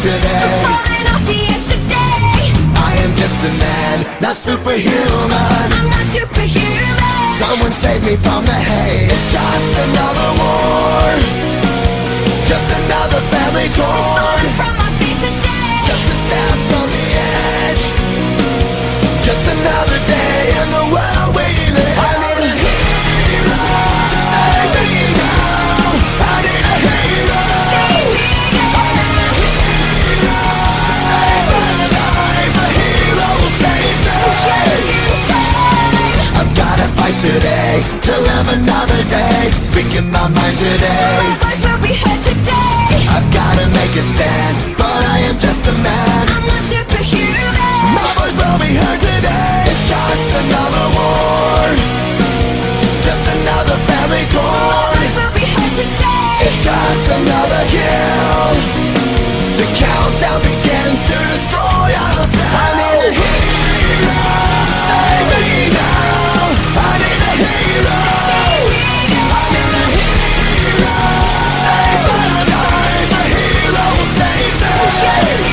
today. I'm falling off the edge today. I am just a man, not superhuman. I'm not superhuman. Someone save me from the hate. It's just another war, just another family torn. I'm falling from my feet today. Just a step from the edge, just another day in the world we live. I need a hero. Save me now. I need a hero. I've gotta fight today, to live another day. Speaking my mind today, my voice will be heard today. I've gotta make a stand, but I am just a man. I'm not superhuman. My voice will be heard today. It's just another war, just another family torn. My voice will be heard today. It's just another kill. The countdown begins to destroy ourselves. I need a hero. Save me now. I need a hero. I need a hero. Save my life. A hero will save me. I need a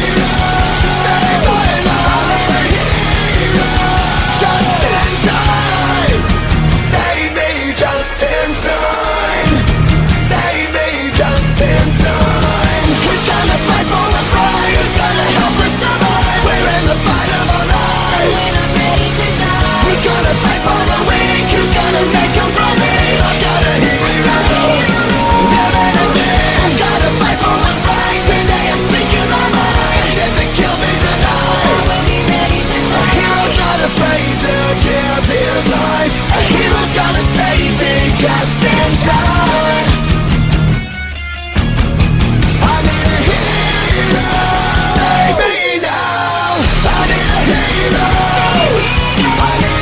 hero. Save my life. A hero. Just in time. Save me just in time. Save me just in time. Who's gonna fight for us right? Who's gonna help us survive? We're in the fight of our lives. Who's gonna fight for the winning? Who's gonna make them believe? I've got a hero, never to be. I've gotta fight for what's right. Today I'm speaking my mind, and if it kills me tonight, I will be ready tonight. A hero's not afraid to give his life. A hero's gonna save me just in time. I need a hero. Save me now. I need a hero. I need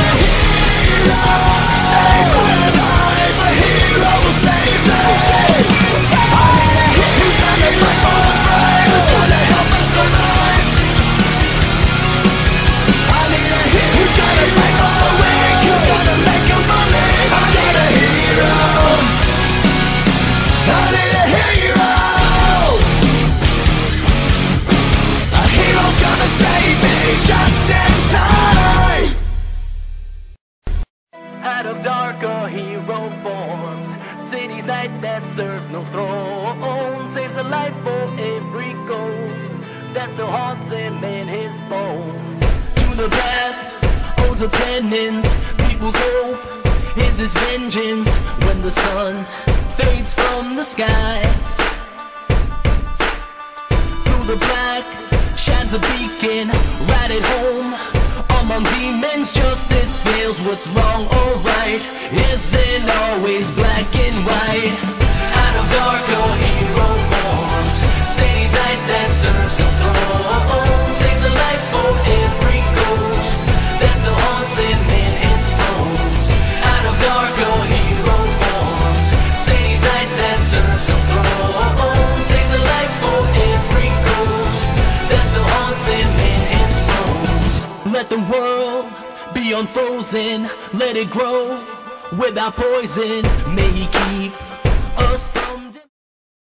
save my life, a hero will save me. I need a hero. Who's gonna fight for what's right? Who's gonna help us survive? I need a hero. Who's gonna fight for the win? Who's gonna make them believe? I need a hero. I need a hero. A hero's gonna save me just in time. Out of darker hero forms, cities light that serves no throne, saves a life for every ghost, that's the haunts him in his bones. To the past owes a penance, people's hope is his vengeance. When the sun fades from the sky, through the black shines a beacon, right at home. Among demons, justice fails. What's wrong or right isn't always black and white. Out of dark, no hero forms. City's light that serves no throne, saves a life for every ghost. That's the haunts him in his bones. Out of dark, no hero forms. City's light that serves no throne, saves a life for every ghost. That's the haunts him in his bones. Let the world be unfrozen, let it grow without poison. May he keep us from